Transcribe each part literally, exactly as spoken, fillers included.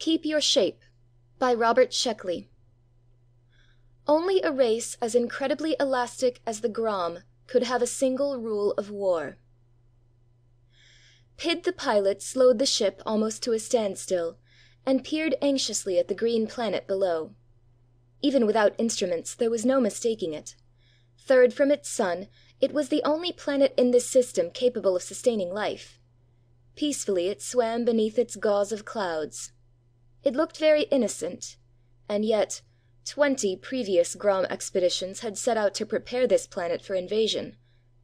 KEEP YOUR SHAPE by Robert Sheckley Only a race as incredibly elastic as the Grom could have a single rule of war. Pid the pilot slowed the ship almost to a standstill and peered anxiously at the green planet below. Even without instruments there was no mistaking it. Third from its sun, it was the only planet in this system capable of sustaining life. Peacefully it swam beneath its gauze of clouds. It looked very innocent, and yet twenty previous Grom expeditions had set out to prepare this planet for invasion,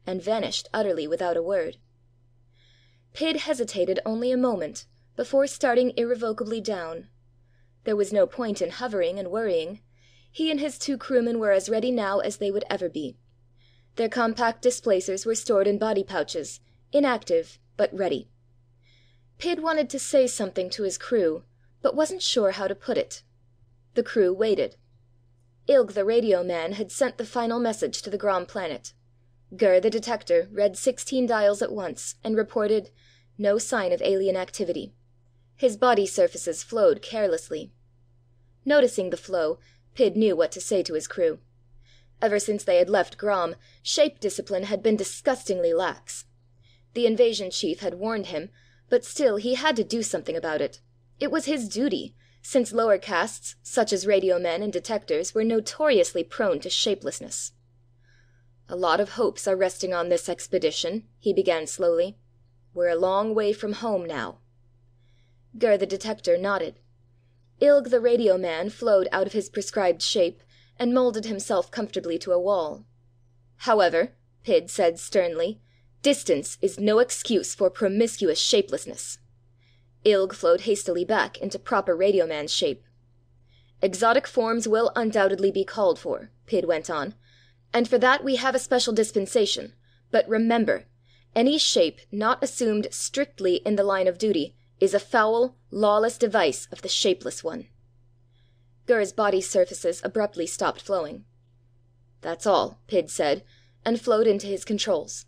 and vanished utterly without a word. Pid hesitated only a moment before starting irrevocably down. There was no point in hovering and worrying. He and his two crewmen were as ready now as they would ever be. Their compact displacers were stored in body pouches, inactive but ready. Pid wanted to say something to his crew, but wasn't sure how to put it. The crew waited. Ilg the radio man had sent the final message to the Grom planet. Gur the detector read sixteen dials at once and reported no sign of alien activity. His body surfaces flowed carelessly. Noticing the flow, Pid knew what to say to his crew. Ever since they had left Grom, shape discipline had been disgustingly lax. The invasion chief had warned him, but still he had to do something about it. It was his duty, since lower castes, such as radio men and detectors, were notoriously prone to shapelessness. "A lot of hopes are resting on this expedition," he began slowly. "We're a long way from home now." Gur the detector nodded. Ilg the radio man flowed out of his prescribed shape and molded himself comfortably to a wall. "However," Pid said sternly, "distance is no excuse for promiscuous shapelessness." Ilg flowed hastily back into proper radioman shape. "Exotic forms will undoubtedly be called for," Pid went on, "and for that we have a special dispensation. But remember, any shape not assumed strictly in the line of duty is a foul, lawless device of the shapeless one." Gur's body surfaces abruptly stopped flowing. "That's all," Pid said, and flowed into his controls.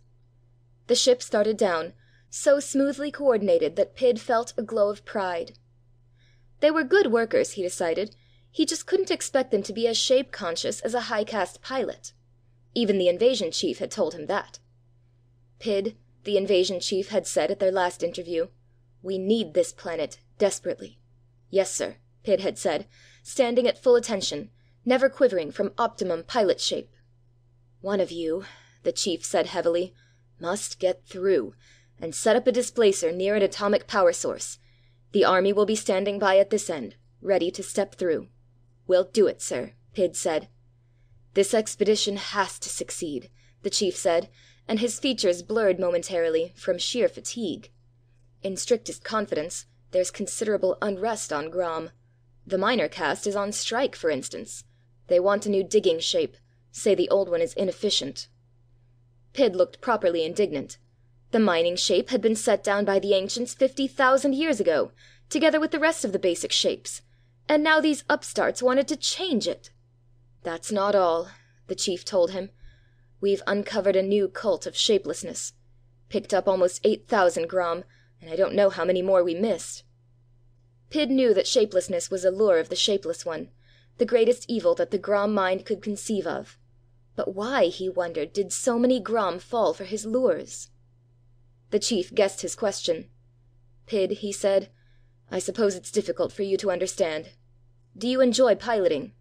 The ship started down, so smoothly coordinated that Pid felt a glow of pride. They were good workers, he decided. He just couldn't expect them to be as shape-conscious as a high-caste pilot. Even the invasion chief had told him that. Pid, the invasion chief, had said at their last interview, "We need this planet desperately." "Yes, sir," Pid had said, standing at full attention, never quivering from optimum pilot shape. "One of you," the chief said heavily, "must get through and set up a displacer near an atomic power source. The army will be standing by at this end, ready to step through." "We'll do it, sir," Pid said. "This expedition has to succeed," the chief said, and his features blurred momentarily from sheer fatigue. "In strictest confidence, there's considerable unrest on Grom. The minor caste is on strike, for instance. They want a new digging shape, say the old one is inefficient." Pid looked properly indignant. The mining shape had been set down by the ancients fifty thousand years ago, together with the rest of the basic shapes, and now these upstarts wanted to change it. "That's not all," the chief told him. "We've uncovered a new cult of shapelessness. Picked up almost eight thousand Grom, and I don't know how many more we missed." Pid knew that shapelessness was a lure of the shapeless one, the greatest evil that the Grom mind could conceive of. But why, he wondered, did so many Grom fall for his lures? The chief guessed his question. "Pid," he said, "I suppose it's difficult for you to understand. Do you enjoy piloting?"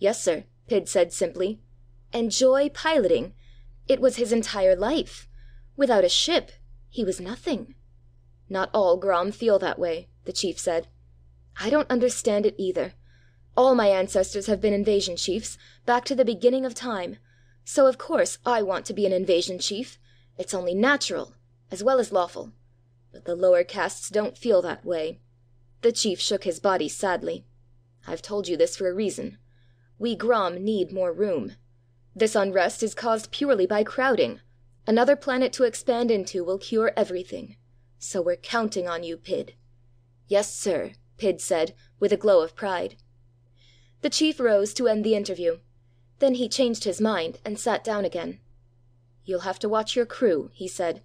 "Yes, sir," Pid said simply. Enjoy piloting? It was his entire life. Without a ship, he was nothing. "Not all Grom feel that way," the chief said. "I don't understand it either. All my ancestors have been invasion chiefs, back to the beginning of time. So of course I want to be an invasion chief. It's only natural, as well as lawful. But the lower castes don't feel that way." The chief shook his body sadly. "I've told you this for a reason. We Grom need more room. This unrest is caused purely by crowding. Another planet to expand into will cure everything. So we're counting on you, Pid." "Yes, sir," Pid said, with a glow of pride. The chief rose to end the interview. Then he changed his mind and sat down again. "You'll have to watch your crew," he said.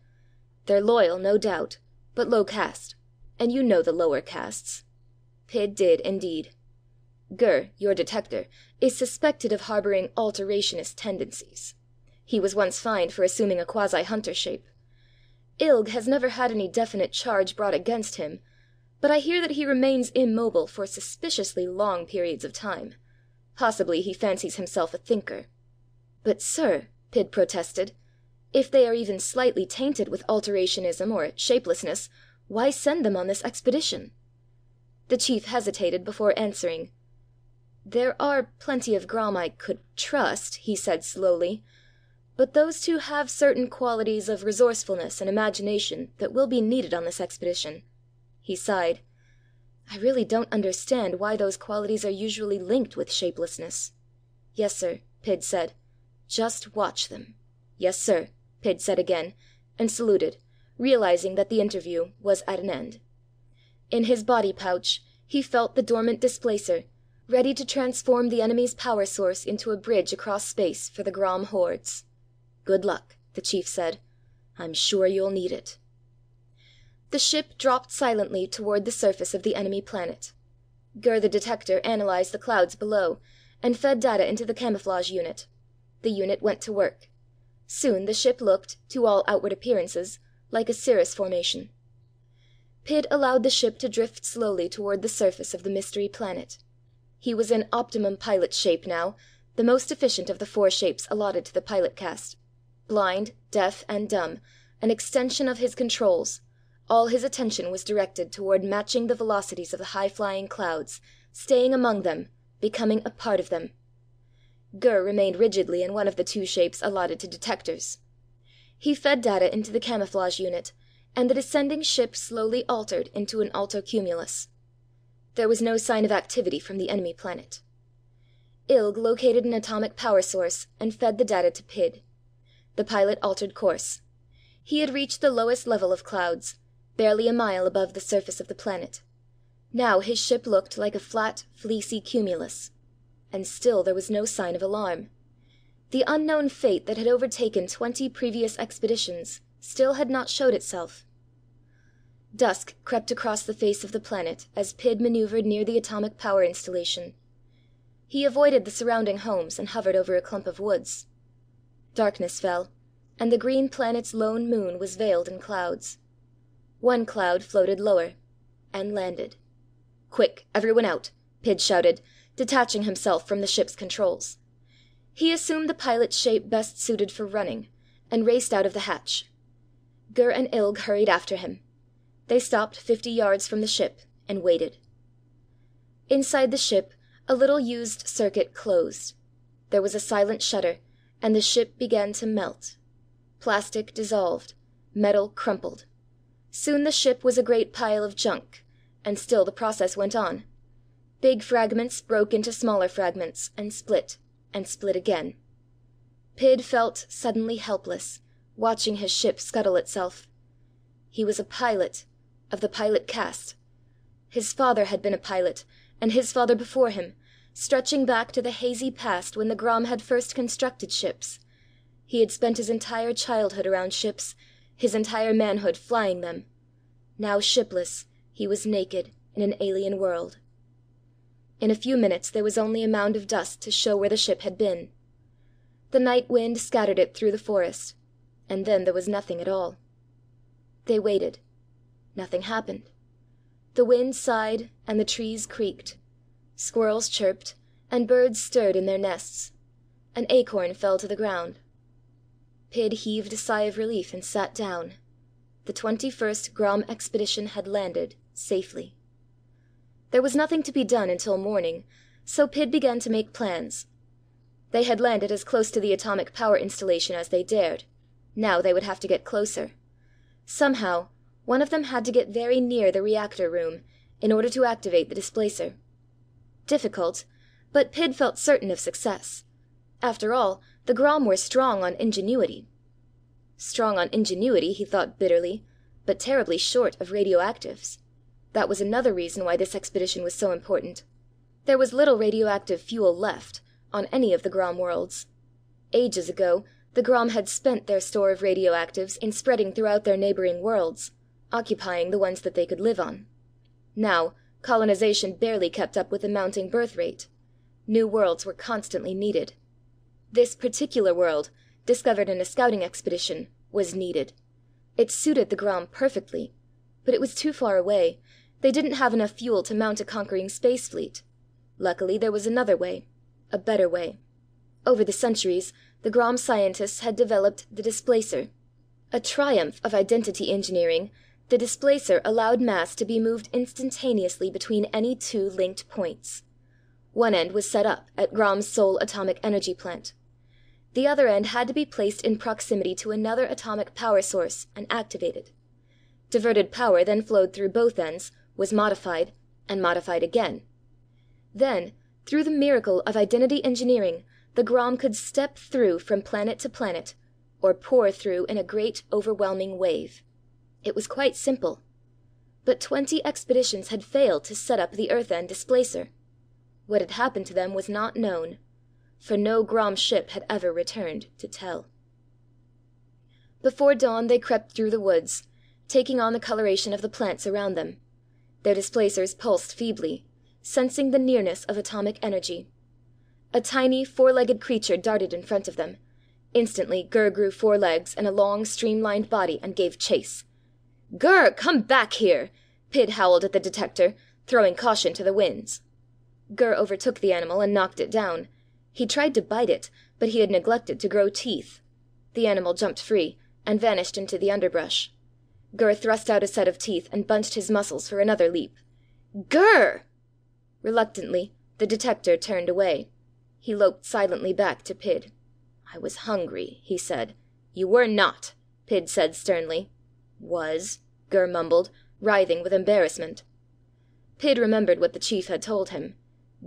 "They're loyal, no doubt, but low caste, and you know the lower castes." Pid did indeed. Gur, your detector, is suspected of harbouring alterationist tendencies. He was once fined for assuming a quasi-hunter shape. Ilg has never had any definite charge brought against him, but I hear that he remains immobile for suspiciously long periods of time. Possibly he fancies himself a thinker. But, sir, Pid protested, if they are even slightly tainted with alterationism or shapelessness, why send them on this expedition? The chief hesitated before answering. There are plenty of Grom I could trust, he said slowly, but those two have certain qualities of resourcefulness and imagination that will be needed on this expedition. He sighed. I really don't understand why those qualities are usually linked with shapelessness. Yes, sir, Pid said. Just watch them. Yes, sir, Pid said again, and saluted, realizing that the interview was at an end. In his body pouch, he felt the dormant displacer, ready to transform the enemy's power source into a bridge across space for the Grom hordes. Good luck, the chief said. I'm sure you'll need it. The ship dropped silently toward the surface of the enemy planet. Gur the detector analyzed the clouds below and fed data into the camouflage unit. The unit went to work. Soon the ship looked, to all outward appearances, like a cirrus formation. Pid allowed the ship to drift slowly toward the surface of the mystery planet. He was in optimum pilot shape now, the most efficient of the four shapes allotted to the pilot caste. Blind, deaf, and dumb, an extension of his controls, all his attention was directed toward matching the velocities of the high-flying clouds, staying among them, becoming a part of them. Gur remained rigidly in one of the two shapes allotted to detectors. He fed data into the camouflage unit, and the descending ship slowly altered into an altocumulus. There was no sign of activity from the enemy planet. Ilg located an atomic power source and fed the data to Pid. The pilot altered course. He had reached the lowest level of clouds, barely a mile above the surface of the planet. Now his ship looked like a flat, fleecy cumulus. And still there was no sign of alarm. The unknown fate that had overtaken twenty previous expeditions still had not showed itself. Dusk crept across the face of the planet as Pid maneuvered near the atomic power installation. He avoided the surrounding homes and hovered over a clump of woods. Darkness fell, and the green planet's lone moon was veiled in clouds. One cloud floated lower, and landed. "Quick, everyone out!" Pid shouted, detaching himself from the ship's controls. He assumed the pilot's shape best suited for running, and raced out of the hatch. Gur and Ilg hurried after him. They stopped fifty yards from the ship and waited. Inside the ship, a little used circuit closed. There was a silent shudder, and the ship began to melt. Plastic dissolved, metal crumpled. Soon the ship was a great pile of junk, and still the process went on. Big fragments broke into smaller fragments and split, and split again. Pid felt suddenly helpless, watching his ship scuttle itself. He was a pilot, of the pilot caste. His father had been a pilot, and his father before him, stretching back to the hazy past when the Grom had first constructed ships. He had spent his entire childhood around ships, his entire manhood flying them. Now shipless, he was naked in an alien world. In a few minutes there was only a mound of dust to show where the ship had been. The night wind scattered it through the forest, and then there was nothing at all. They waited. Nothing happened. The wind sighed, and the trees creaked. Squirrels chirped, and birds stirred in their nests. An acorn fell to the ground. Pid heaved a sigh of relief and sat down. The twenty-first Grom expedition had landed safely. There was nothing to be done until morning, so Pid began to make plans. They had landed as close to the atomic power installation as they dared. Now they would have to get closer. Somehow, one of them had to get very near the reactor room in order to activate the displacer. Difficult, but Pid felt certain of success. After all, the Grom were strong on ingenuity. Strong on ingenuity, he thought bitterly, but terribly short of radioactives. That was another reason why this expedition was so important. There was little radioactive fuel left on any of the Grom worlds. Ages ago, the Grom had spent their store of radioactives in spreading throughout their neighboring worlds, occupying the ones that they could live on. Now, Colonization barely kept up with the mounting birth rate. New worlds were constantly needed. This particular world, discovered in a scouting expedition, was needed. It suited the Grom perfectly, but it was too far away. They didn't have enough fuel to mount a conquering space fleet. Luckily, there was another way, a better way. Over the centuries, the Grom scientists had developed the displacer. A triumph of identity engineering, the displacer allowed mass to be moved instantaneously between any two linked points. One end was set up at Grom's sole atomic energy plant. The other end had to be placed in proximity to another atomic power source and activated. Diverted power then flowed through both ends, was modified, and modified again. Then, through the miracle of identity engineering, the Grom could step through from planet to planet, or pour through in a great, overwhelming wave. It was quite simple. But twenty expeditions had failed to set up the Earth-end displacer. What had happened to them was not known, for no Grom ship had ever returned to tell. Before dawn they crept through the woods, taking on the coloration of the plants around them. Their displacers pulsed feebly, sensing the nearness of atomic energy. A tiny, four-legged creature darted in front of them. Instantly, Gur grew four legs and a long, streamlined body and gave chase. "Gur, come back here!" Pid howled at the detector, throwing caution to the winds. Gur overtook the animal and knocked it down. He tried to bite it, but he had neglected to grow teeth. The animal jumped free and vanished into the underbrush. Gur thrust out a set of teeth and bunched his muscles for another leap. "Gur!" Reluctantly, the detector turned away. He loped silently back to Pid. "I was hungry," he said. "You were not," Pid said sternly. "Was," Gur mumbled, writhing with embarrassment. Pid remembered what the chief had told him.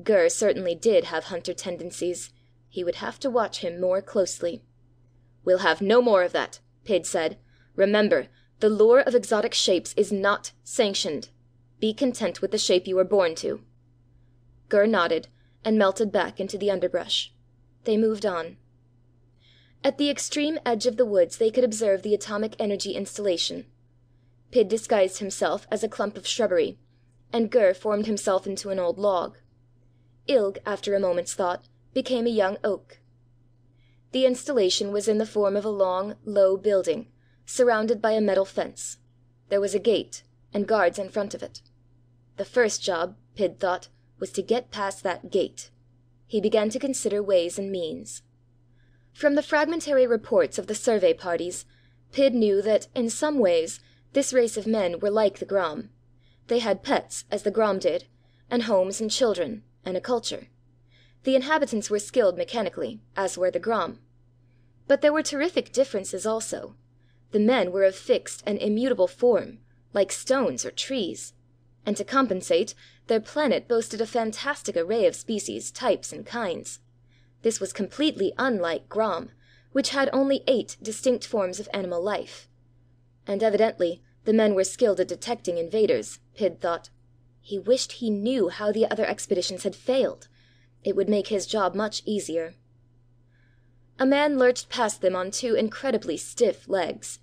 Gur certainly did have hunter tendencies. He would have to watch him more closely. "We'll have no more of that," Pid said. "Remember, the lure of exotic shapes is not sanctioned. Be content with the shape you were born to." Gur nodded and melted back into the underbrush. They moved on. At the extreme edge of the woods they could observe the atomic energy installation. Pid disguised himself as a clump of shrubbery, and Gur formed himself into an old log. Ilg, after a moment's thought, became a young oak. The installation was in the form of a long, low building, surrounded by a metal fence. There was a gate, and guards in front of it. The first job, Pid thought, was to get past that gate. He began to consider ways and means. From the fragmentary reports of the survey parties, Pid knew that, in some ways, this race of men were like the Grom. They had pets, as the Grom did, and homes and children, and a culture. The inhabitants were skilled mechanically, as were the Grom. But there were terrific differences also. The men were of fixed and immutable form, like stones or trees, and to compensate, their planet boasted a fantastic array of species, types, and kinds. This was completely unlike Grom, which had only eight distinct forms of animal life. And evidently, the men were skilled at detecting invaders, Pid thought. He wished he knew how the other expeditions had failed. It would make his job much easier. A man lurched past them on two incredibly stiff legs.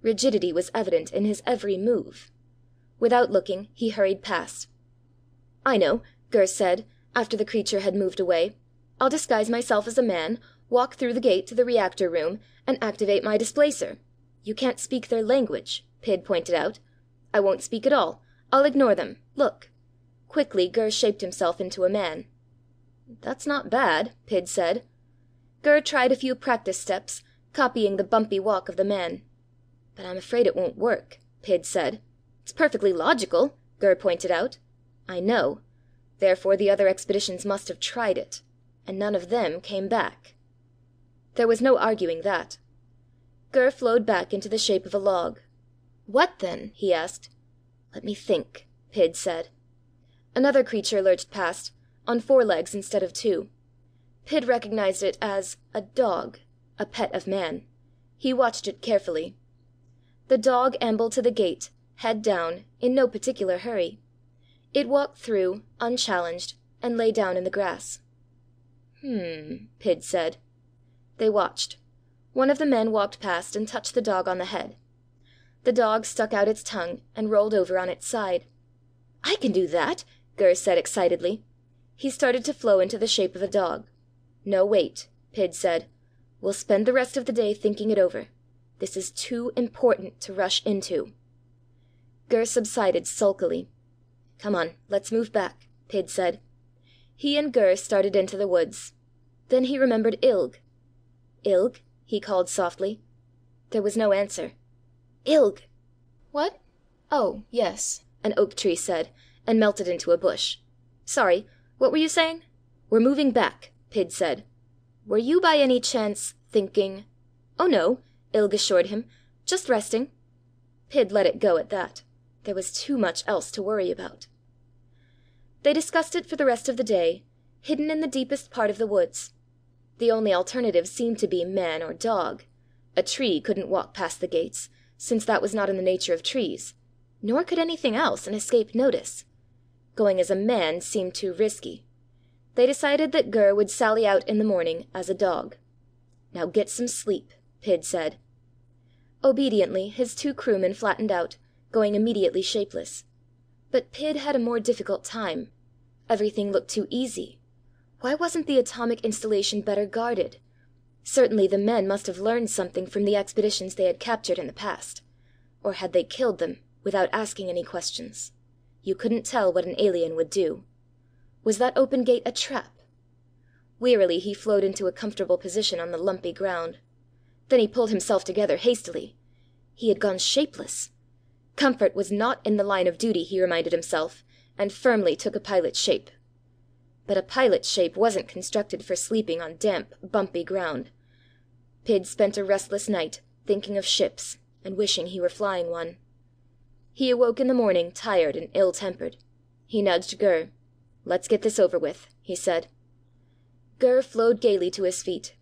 Rigidity was evident in his every move. Without looking, he hurried past. "I know," Gur said, after the creature had moved away. "I'll disguise myself as a man, walk through the gate to the reactor room, and activate my displacer. You can't speak their language," Pid pointed out. "I won't speak at all. I'll ignore them. Look." Quickly, Gur shaped himself into a man. "That's not bad," Pid said. Gur tried a few practice steps, copying the bumpy walk of the man. "But I'm afraid it won't work," Pid said. "It's perfectly logical," Gur pointed out. "I know. Therefore the other expeditions must have tried it, and none of them came back." There was no arguing that. Gur flowed back into the shape of a log. "What then?" he asked. "Let me think," Pid said. Another creature lurched past, on four legs instead of two. Pid recognized it as a dog, a pet of man. He watched it carefully. The dog ambled to the gate, head down, in no particular hurry. It walked through, unchallenged, and lay down in the grass. "Hmm," Pid said. They watched. One of the men walked past and touched the dog on the head. The dog stuck out its tongue and rolled over on its side. "I can do that," Gur said excitedly. He started to flow into the shape of a dog. "No, wait," Pid said. "We'll spend the rest of the day thinking it over. This is too important to rush into." Gur subsided sulkily. "Come on, let's move back," Pid said. He and Gur started into the woods. Then he remembered Ilg. "Ilg," he called softly. There was no answer. "Ilg!" "What? Oh, yes," an oak tree said, and melted into a bush. "Sorry, what were you saying?" "We're moving back," Pid said. "Were you by any chance thinking—" "Oh no," Ilg assured him. "Just resting." Pid let it go at that. There was too much else to worry about. They discussed it for the rest of the day, hidden in the deepest part of the woods. The only alternative seemed to be man or dog. A tree couldn't walk past the gates, since that was not in the nature of trees, nor could anything else and escape notice. Going as a man seemed too risky. They decided that Gur would sally out in the morning as a dog. "Now get some sleep," Pid said. Obediently, his two crewmen flattened out, going immediately shapeless. But Pid had a more difficult time. Everything looked too easy. Why wasn't the atomic installation better guarded? Certainly the men must have learned something from the expeditions they had captured in the past. Or had they killed them without asking any questions? You couldn't tell what an alien would do. Was that open gate a trap? Wearily he flowed into a comfortable position on the lumpy ground. Then he pulled himself together hastily. He had gone shapeless. Comfort was not in the line of duty, he reminded himself, and firmly took a pilot's shape. But a pilot's shape wasn't constructed for sleeping on damp, bumpy ground. Pid spent a restless night, thinking of ships, and wishing he were flying one. He awoke in the morning, tired and ill-tempered. He nudged Gur. "Let's get this over with," he said. Gur flowed gaily to his feet.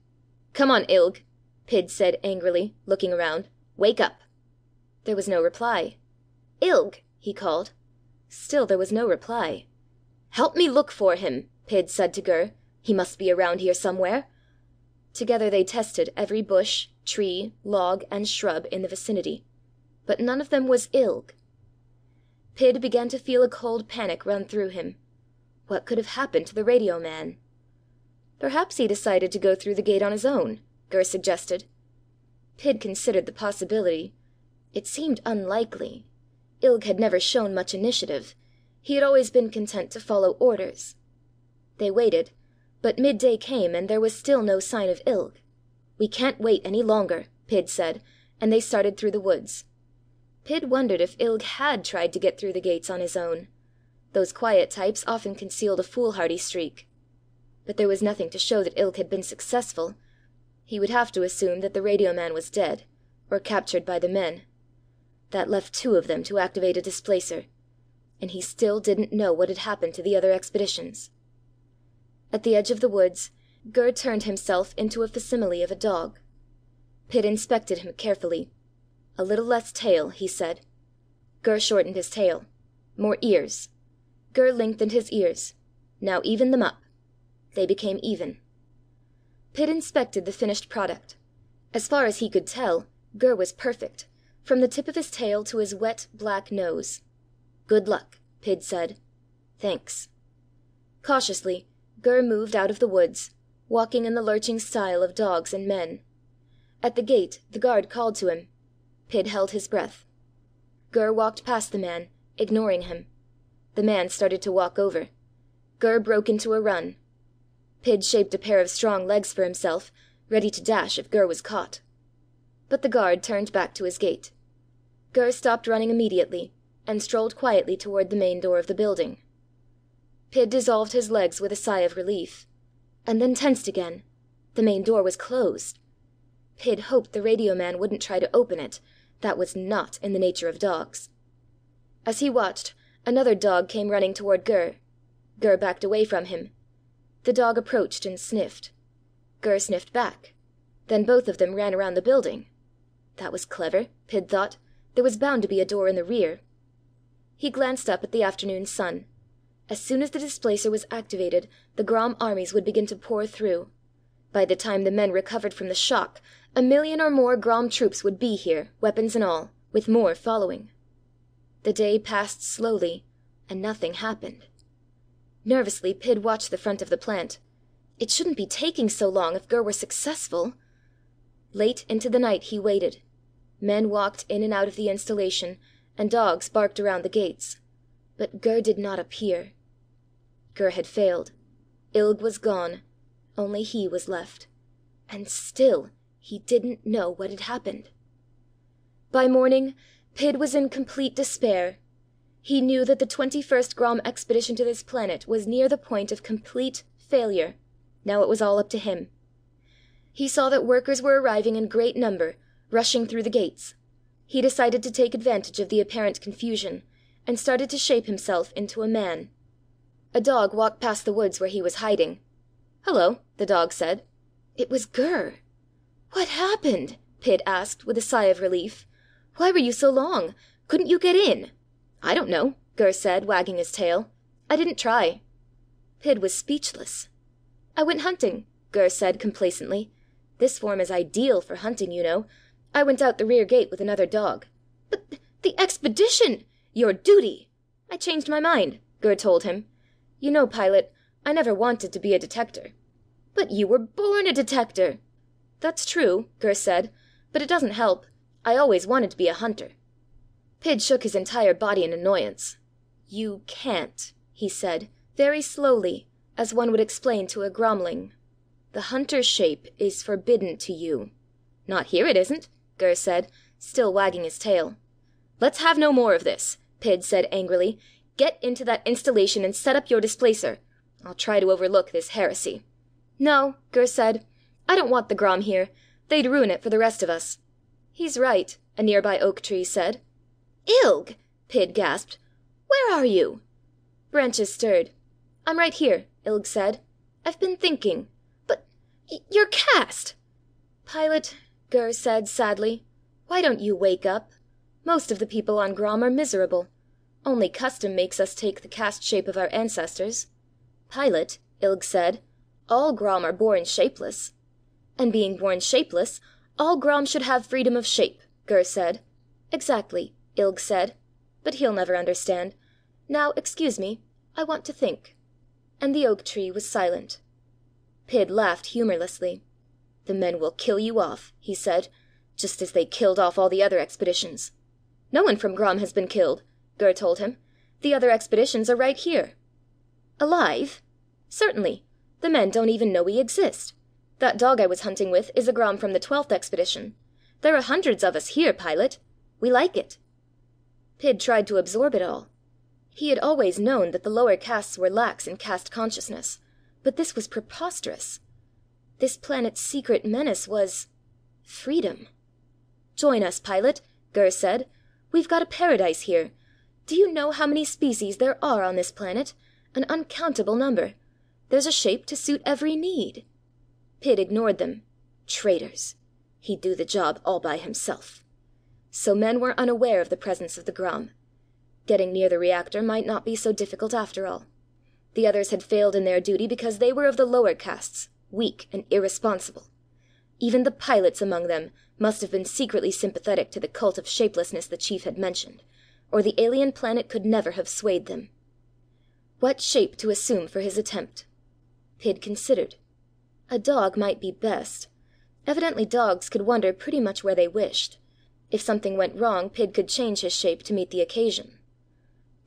"Come on, Ilg," Pid said angrily, looking around. "Wake up." There was no reply. "Ilg," he called. Still there was no reply. "Help me look for him," Pid said to Gur. "He must be around here somewhere." Together they tested every bush, tree, log, and shrub in the vicinity. But none of them was Ilg. Pid began to feel a cold panic run through him. What could have happened to the radio man? "Perhaps he decided to go through the gate on his own," Gur suggested. Pid considered the possibility. It seemed unlikely. Ilg had never shown much initiative. He had always been content to follow orders. They waited, but midday came and there was still no sign of Ilg. "We can't wait any longer," Pid said, and they started through the woods. Pid wondered if Ilg had tried to get through the gates on his own. Those quiet types often concealed a foolhardy streak. But there was nothing to show that Ilg had been successful. He would have to assume that the radio man was dead, or captured by the men. That left two of them to activate a displacer, and he still didn't know what had happened to the other expeditions. At the edge of the woods, Gur turned himself into a facsimile of a dog. Pid inspected him carefully. "A little less tail," he said. Gur shortened his tail. "More ears." Gur lengthened his ears. "Now even them up." They became even. Pid inspected the finished product. As far as he could tell, Gur was perfect, from the tip of his tail to his wet, black nose. "Good luck," Pid said. "Thanks." Cautiously, Gur moved out of the woods, walking in the lurching style of dogs and men. At the gate, the guard called to him. Pid held his breath. Gur walked past the man, ignoring him. The man started to walk over. Gur broke into a run. Pid shaped a pair of strong legs for himself, ready to dash if Gur was caught. But the guard turned back to his gate. Gur stopped running immediately and strolled quietly toward the main door of the building. Pid dissolved his legs with a sigh of relief, and then tensed again. The main door was closed. Pid hoped the radio man wouldn't try to open it. That was not in the nature of dogs. As he watched, another dog came running toward Gur. Gur backed away from him. The dog approached and sniffed. Gur sniffed back. Then both of them ran around the building. That was clever, Pid thought. There was bound to be a door in the rear. He glanced up at the afternoon sun. As soon as the displacer was activated, the Grom armies would begin to pour through. By the time the men recovered from the shock, a million or more Grom troops would be here, weapons and all, with more following. The day passed slowly, and nothing happened. Nervously, Pid watched the front of the plant. It shouldn't be taking so long if Gur were successful. Late into the night he waited. Men walked in and out of the installation, and dogs barked around the gates. But Gur did not appear. Gur had failed. Ilg was gone. Only he was left. And still he didn't know what had happened. By morning, Pid was in complete despair. He knew that the twenty-first Grom expedition to this planet was near the point of complete failure. Now it was all up to him. He saw that workers were arriving in great number, rushing through the gates. He decided to take advantage of the apparent confusion, and started to shape himself into a man. A dog walked past the woods where he was hiding. "Hello," the dog said. It was Gur. "What happened?" Pid asked, with a sigh of relief. "Why were you so long? Couldn't you get in?" "I don't know," Gur said, wagging his tail. "I didn't try." Pid was speechless. "I went hunting," Gur said complacently. "This form is ideal for hunting, you know. I went out the rear gate with another dog." "But the expedition! Your duty!" "I changed my mind," Gur told him. "You know, pilot, I never wanted to be a detector." "But you were born a detector!" "That's true," Gur said, "but it doesn't help. I always wanted to be a hunter." Pid shook his entire body in annoyance. "You can't," he said, very slowly, as one would explain to a Gromling. "The hunter shape is forbidden to you." "Not here it isn't," Gur said, still wagging his tail. "Let's have no more of this," Pid said angrily. "Get into that installation and set up your displacer. I'll try to overlook this heresy." "No," Gur said. "I don't want the Grom here. They'd ruin it for the rest of us." "He's right," a nearby oak tree said. "Ilg!" Pid gasped. "Where are you?" Branches stirred. "I'm right here," Ilg said. "I've been thinking." "But you're cast!" "Pilot," Gur said sadly, "why don't you wake up? Most of the people on Grom are miserable. Only custom makes us take the cast shape of our ancestors." "Pilot," Ilg said, "all Grom are born shapeless." "And being born shapeless, all Grom should have freedom of shape," Gur said. "Exactly," Ilg said, "but he'll never understand. Now, excuse me, I want to think." And the oak tree was silent. Pid laughed humorlessly. "The men will kill you off," he said, "just as they killed off all the other expeditions." "No one from Grom has been killed," Gur told him. "The other expeditions are right here." "Alive?" "Certainly. The men don't even know we exist. That dog I was hunting with is a Grom from the twelfth expedition. There are hundreds of us here, pilot. We like it." Pid tried to absorb it all. He had always known that the lower castes were lax in caste consciousness, but this was preposterous. This planet's secret menace was freedom. "Join us, pilot," Gur said. "We've got a paradise here. Do you know how many species there are on this planet? An uncountable number. There's a shape to suit every need." Pid ignored them. Traitors. He'd do the job all by himself. So men were unaware of the presence of the Grom. Getting near the reactor might not be so difficult after all. The others had failed in their duty because they were of the lower castes, weak and irresponsible. Even the pilots among them must have been secretly sympathetic to the cult of shapelessness the chief had mentioned, or the alien planet could never have swayed them. What shape to assume for his attempt? Pid considered. A dog might be best. Evidently dogs could wander pretty much where they wished. If something went wrong, Pid could change his shape to meet the occasion.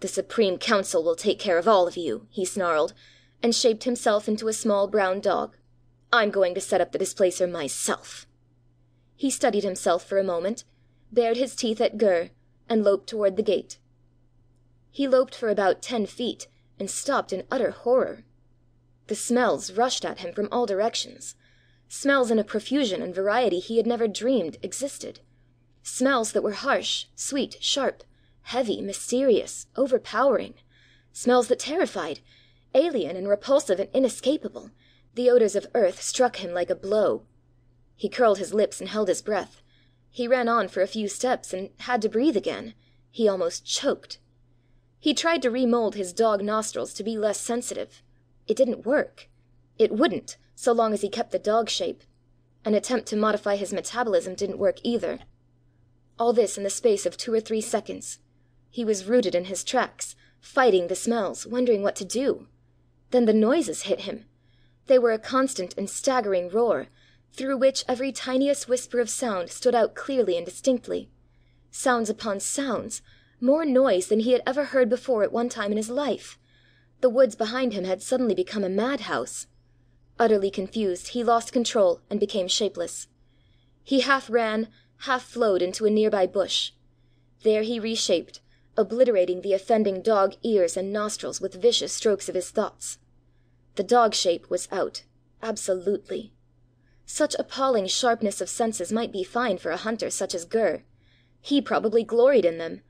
"The Supreme Council will take care of all of you," he snarled, and shaped himself into a small brown dog. "I'm going to set up the displacer myself." He studied himself for a moment, bared his teeth at Gur, and loped toward the gate. He loped for about ten feet, and stopped in utter horror. The smells rushed at him from all directions, smells in a profusion and variety he had never dreamed existed, smells that were harsh, sweet, sharp, heavy, mysterious, overpowering, smells that terrified, alien and repulsive and inescapable. The odors of earth struck him like a blow. He curled his lips and held his breath. He ran on for a few steps and had to breathe again. He almost choked. He tried to remold his dog nostrils to be less sensitive. It didn't work. It wouldn't, so long as he kept the dog shape. An attempt to modify his metabolism didn't work either. All this in the space of two or three seconds. He was rooted in his tracks, fighting the smells, wondering what to do. Then the noises hit him. They were a constant and staggering roar, through which every tiniest whisper of sound stood out clearly and distinctly. Sounds upon sounds, more noise than he had ever heard before at one time in his life. The woods behind him had suddenly become a madhouse. Utterly confused, he lost control and became shapeless. He half ran, half flowed into a nearby bush. There he reshaped, obliterating the offending dog ears and nostrils with vicious strokes of his thoughts. The dog shape was out, absolutely. Such appalling sharpness of senses might be fine for a hunter such as Gur. He probably gloried in them,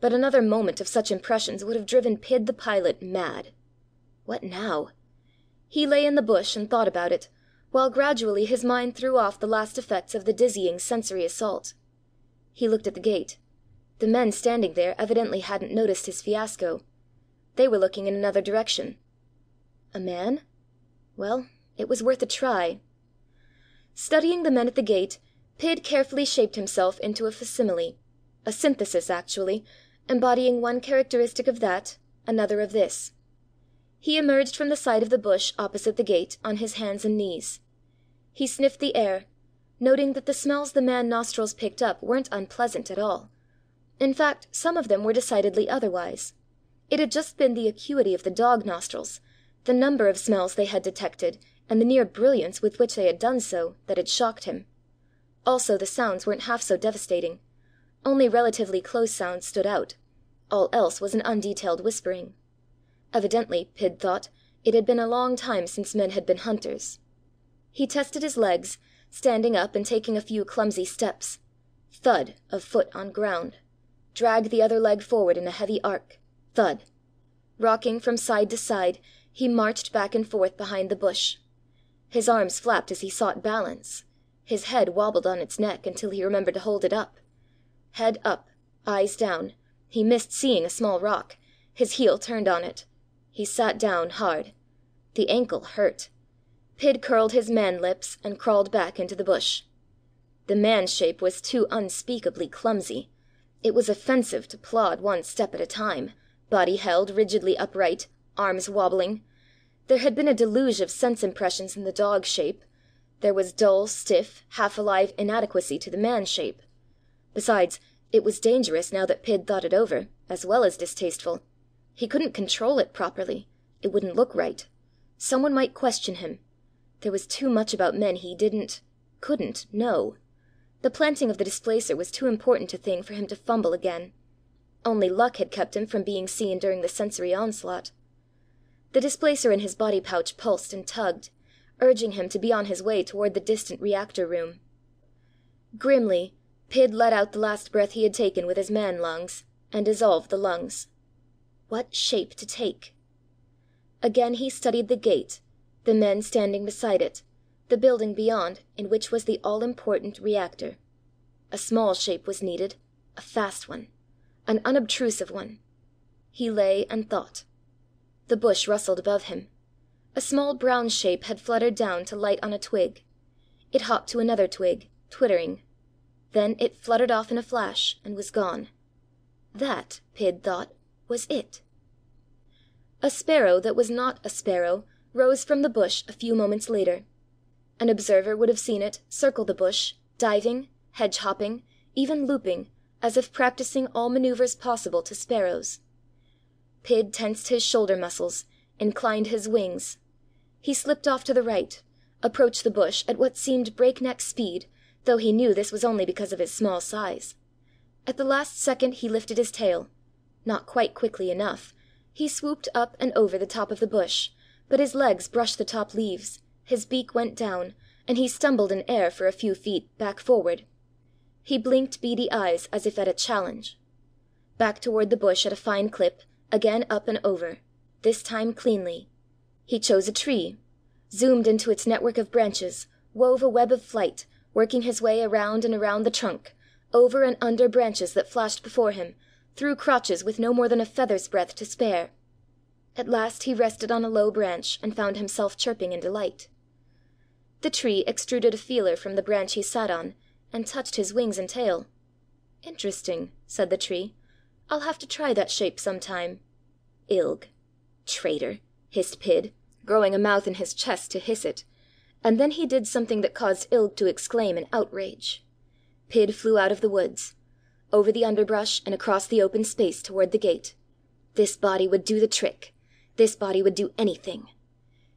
but another moment of such impressions would have driven Pid the pilot mad. What now? He lay in the bush and thought about it, while gradually his mind threw off the last effects of the dizzying sensory assault. He looked at the gate. The men standing there evidently hadn't noticed his fiasco. They were looking in another direction. A man? Well, it was worth a try. Studying the men at the gate, Pid carefully shaped himself into a facsimile, a synthesis actually, embodying one characteristic of that, another of this. He emerged from the side of the bush opposite the gate on his hands and knees. He sniffed the air, noting that the smells the man's nostrils picked up weren't unpleasant at all. In fact, some of them were decidedly otherwise. It had just been the acuity of the dog nostrils, the number of smells they had detected, and the near brilliance with which they had done so, that had shocked him. Also, the sounds weren't half so devastating. Only relatively close sounds stood out. All else was an undetailed whispering. Evidently, Pid thought, it had been a long time since men had been hunters. He tested his legs, standing up and taking a few clumsy steps. Thud of foot on ground. Drag the other leg forward in a heavy arc. Thud. Rocking from side to side, he marched back and forth behind the bush. His arms flapped as he sought balance. His head wobbled on its neck until he remembered to hold it up. Head up, eyes down. He missed seeing a small rock. His heel turned on it. He sat down hard. The ankle hurt. Pid curled his man lips and crawled back into the bush. The man shape was too unspeakably clumsy. It was offensive to plod one step at a time, body held rigidly upright, arms wobbling. There had been a deluge of sense impressions in the dog shape. There was dull, stiff, half-alive inadequacy to the man shape. Besides, it was dangerous now that Pid thought it over, as well as distasteful. He couldn't control it properly. It wouldn't look right. Someone might question him. There was too much about men he didn't, couldn't know. The planting of the displacer was too important a thing for him to fumble again. Only luck had kept him from being seen during the sensory onslaught. The displacer in his body pouch pulsed and tugged, urging him to be on his way toward the distant reactor room. Grimly, Pid let out the last breath he had taken with his man lungs, and dissolved the lungs. What shape to take? Again he studied the gate, the men standing beside it, the building beyond, in which was the all-important reactor. A small shape was needed, a fast one, an unobtrusive one. He lay and thought. The bush rustled above him. A small brown shape had fluttered down to light on a twig. It hopped to another twig, twittering. Then it fluttered off in a flash and was gone. That, Pid thought, was it. A sparrow that was not a sparrow rose from the bush a few moments later. An observer would have seen it circle the bush, diving, hedge-hopping, even looping, as if practicing all maneuvers possible to sparrows. Pid tensed his shoulder muscles, inclined his wings. He slipped off to the right, approached the bush at what seemed breakneck speed, though he knew this was only because of his small size. At the last second he lifted his tail. Not quite quickly enough. He swooped up and over the top of the bush, but his legs brushed the top leaves, his beak went down, and he stumbled in air for a few feet back forward. He blinked beady eyes as if at a challenge. Back toward the bush at a fine clip, again up and over, this time cleanly. He chose a tree, zoomed into its network of branches, wove a web of flight, working his way around and around the trunk, over and under branches that flashed before him, through crotches with no more than a feather's breadth to spare. At last he rested on a low branch and found himself chirping in delight. The tree extruded a feeler from the branch he sat on, and touched his wings and tail. "Interesting," said the tree. "I'll have to try that shape sometime." Ilg. Traitor! hissed Pid, growing a mouth in his chest to hiss it, and then he did something that caused Ilg to exclaim in outrage. Pid flew out of the woods, over the underbrush and across the open space toward the gate. This body would do the trick. This body would do anything.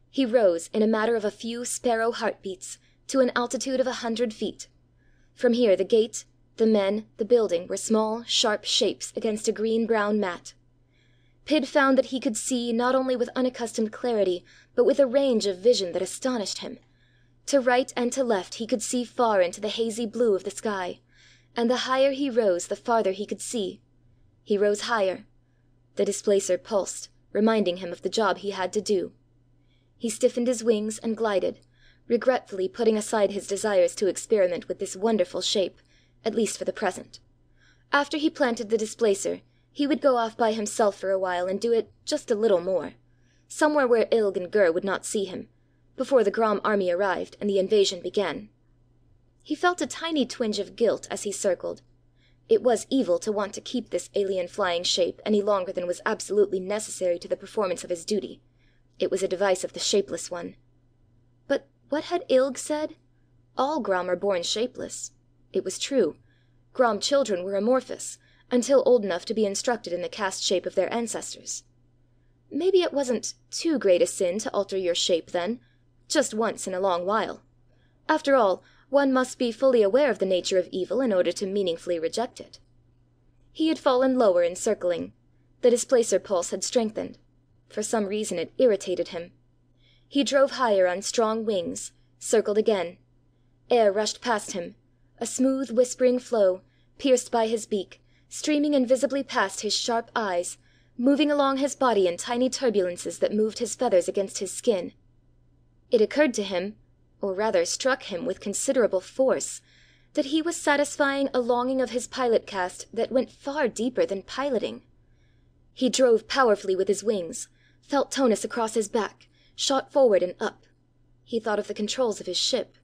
He rose in a matter of a few sparrow heartbeats to an altitude of a hundred feet. From here the gate, the men, the building were small, sharp shapes against a green-brown mat. Pid found that he could see not only with unaccustomed clarity, but with a range of vision that astonished him. To right and to left he could see far into the hazy blue of the sky, and the higher he rose the farther he could see. He rose higher. The displacer pulsed, reminding him of the job he had to do. He stiffened his wings and glided, regretfully putting aside his desires to experiment with this wonderful shape, at least for the present. After he planted the displacer, he would go off by himself for a while and do it just a little more, somewhere where Ilg and Gur would not see him, before the Grom army arrived and the invasion began. He felt a tiny twinge of guilt as he circled. It was evil to want to keep this alien flying shape any longer than was absolutely necessary to the performance of his duty. It was a device of the shapeless one. But what had Ilg said? All Grom are born shapeless. It was true. Grom children were amorphous, until old enough to be instructed in the caste shape of their ancestors. Maybe it wasn't too great a sin to alter your shape then, just once in a long while. After all, one must be fully aware of the nature of evil in order to meaningfully reject it. He had fallen lower in circling. The displacer pulse had strengthened. For some reason it irritated him. He drove higher on strong wings, circled again. Air rushed past him, a smooth, whispering flow, pierced by his beak, streaming invisibly past his sharp eyes, moving along his body in tiny turbulences that moved his feathers against his skin. It occurred to him, or rather struck him with considerable force, that he was satisfying a longing of his pilot caste that went far deeper than piloting. He drove powerfully with his wings, felt tonus across his back, shot forward and up. He thought of the controls of his ship.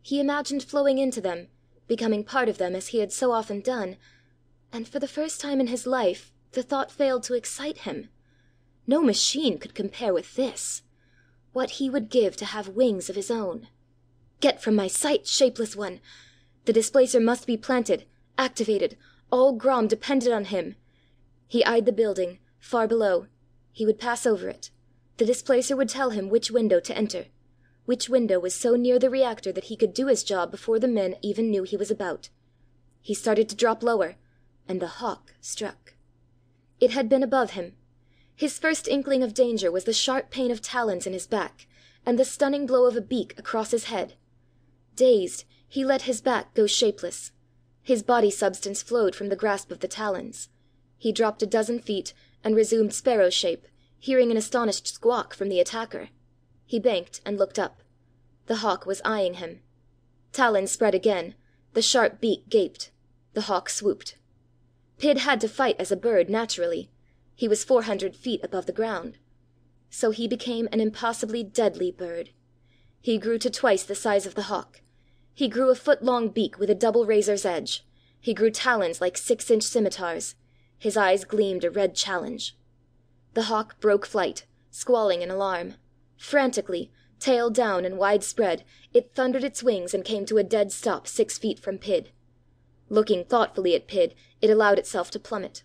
He imagined flowing into them, becoming part of them as he had so often done, and for the first time in his life the thought failed to excite him. No machine could compare with this. What he would give to have wings of his own. Get from my sight, shapeless one! The displacer must be planted, activated, all Grom depended on him. He eyed the building, far below. He would pass over it. The displacer would tell him which window to enter. Which window was so near the reactor that he could do his job before the men even knew he was about. He started to drop lower, and the hawk struck. It had been above him. His first inkling of danger was the sharp pain of talons in his back, and the stunning blow of a beak across his head. Dazed, he let his back go shapeless. His body substance flowed from the grasp of the talons. He dropped a dozen feet and resumed sparrow shape, hearing an astonished squawk from the attacker. He banked and looked up. The hawk was eyeing him. Talons spread again. The sharp beak gaped. The hawk swooped. Pid had to fight as a bird naturally. He was four hundred feet above the ground. So he became an impossibly deadly bird. He grew to twice the size of the hawk. He grew a foot-long beak with a double razor's edge. He grew talons like six-inch scimitars. His eyes gleamed a red challenge. The hawk broke flight, squalling in alarm. Frantically, tail down and widespread, it thundered its wings and came to a dead stop six feet from Pid. Looking thoughtfully at Pid, it allowed itself to plummet.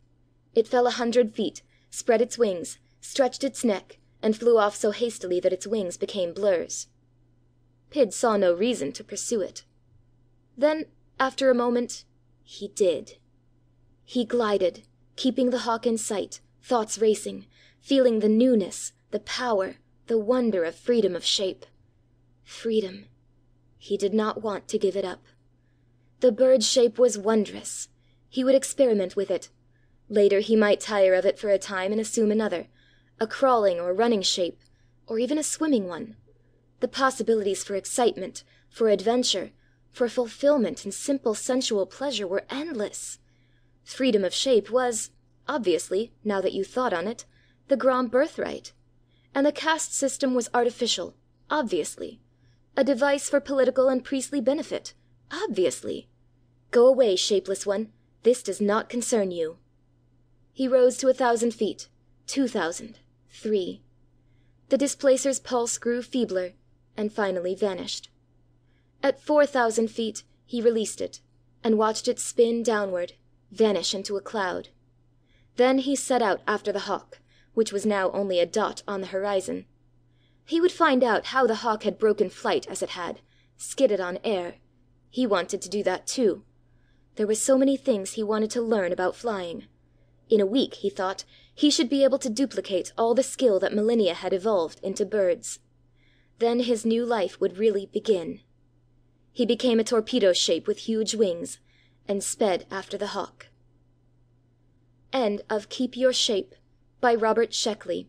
It fell a hundred feet, spread its wings, stretched its neck, and flew off so hastily that its wings became blurs. Pid saw no reason to pursue it. Then, after a moment, he did. He glided, keeping the hawk in sight, thoughts racing, feeling the newness, the power, the wonder of freedom of shape. Freedom. He did not want to give it up. The bird's shape was wondrous. He would experiment with it. Later he might tire of it for a time and assume another, a crawling or running shape, or even a swimming one. The possibilities for excitement, for adventure, for fulfillment and simple sensual pleasure were endless. Freedom of shape was, obviously, now that you thought on it, the Grom birthright. And the caste system was artificial, obviously. A device for political and priestly benefit, obviously. Go away, shapeless one. This does not concern you. He rose to a thousand feet, Two thousand. Three. The displacer's pulse grew feebler, and finally vanished. At four thousand feet he released it, and watched it spin downward, vanish into a cloud. Then he set out after the hawk, which was now only a dot on the horizon. He would find out how the hawk had broken flight as it had, skidded on air. He wanted to do that too. There were so many things he wanted to learn about flying. In a week, he thought, he should be able to duplicate all the skill that millennia had evolved into birds. Then his new life would really begin. He became a torpedo shape with huge wings, and sped after the hawk. End of Keep Your Shape by Robert Sheckley.